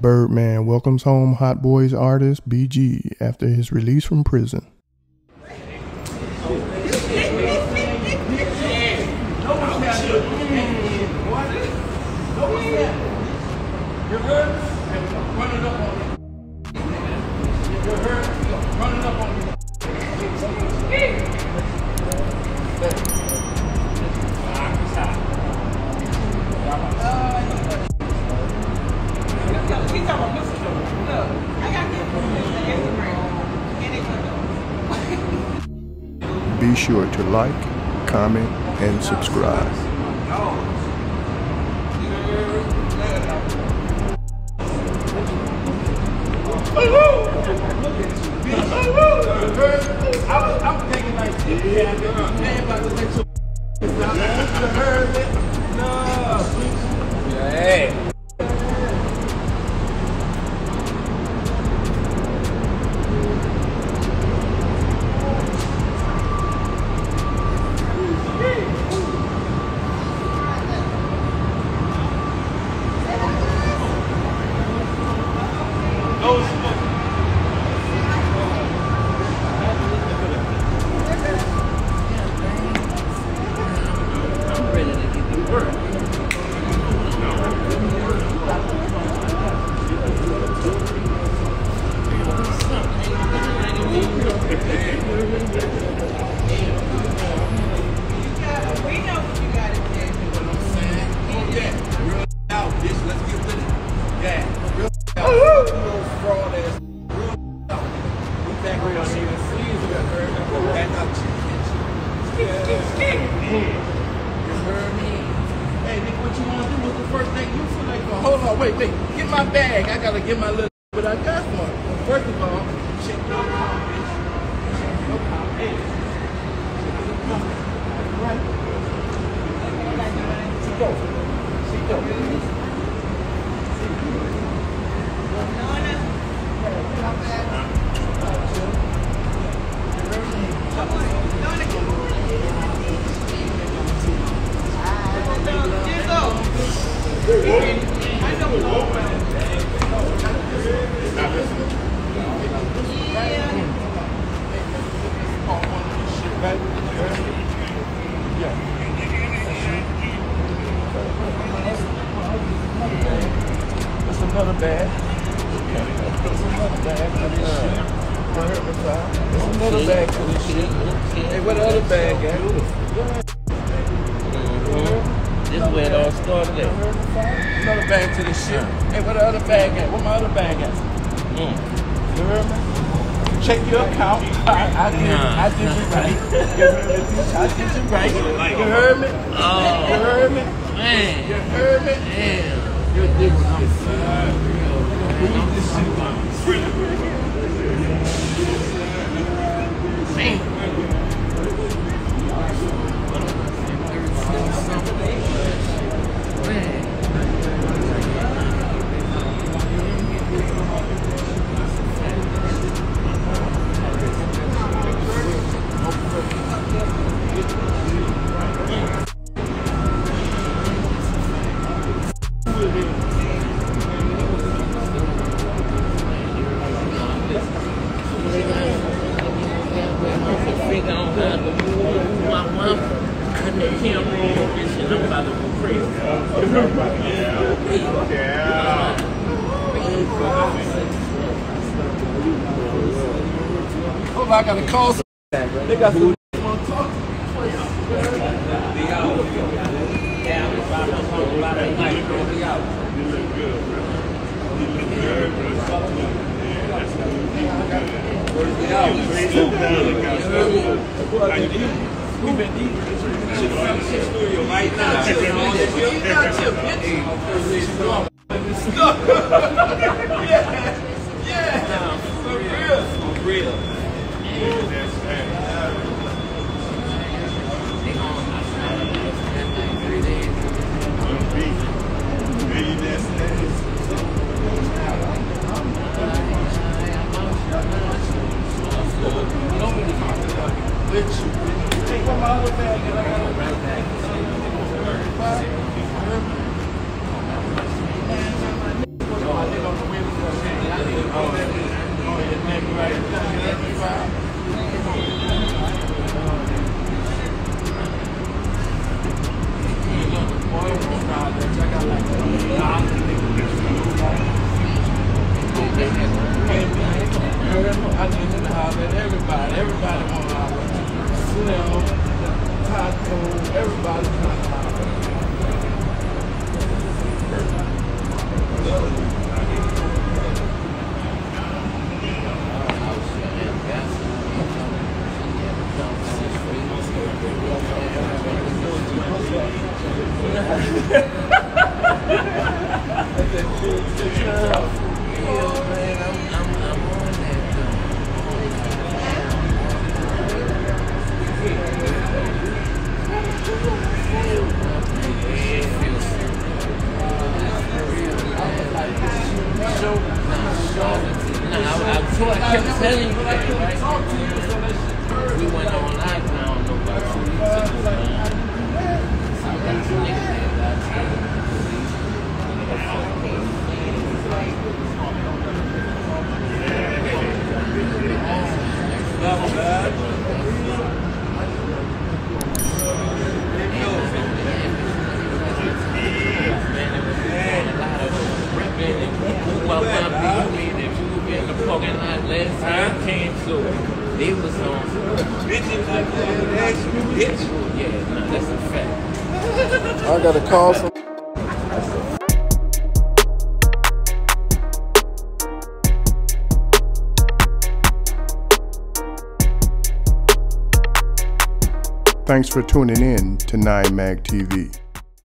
Birdman welcomes home Hot Boys artist BG after his release from prison. Be sure to like, comment, and subscribe. I'm thinking like, yeah, wait, get my bag. I gotta get my little, but I got one. First of all, shit, no comments. No comments. Right? She go. She go. That's another bag for this shit. Hey, where the other bag at? This is where it all started at. Another bag to this shit. Hey, where the other bag at? Where my other bag at? You heard me? Check your account. I did you right. You heard me? Oh. You heard me? Man. You heard me? Damn. You're a dick. I'm sorry. This shit. I gotta call some back. They got some want to talk to you. I I gotta call some. Thanks for tuning in to Nine Mag TV.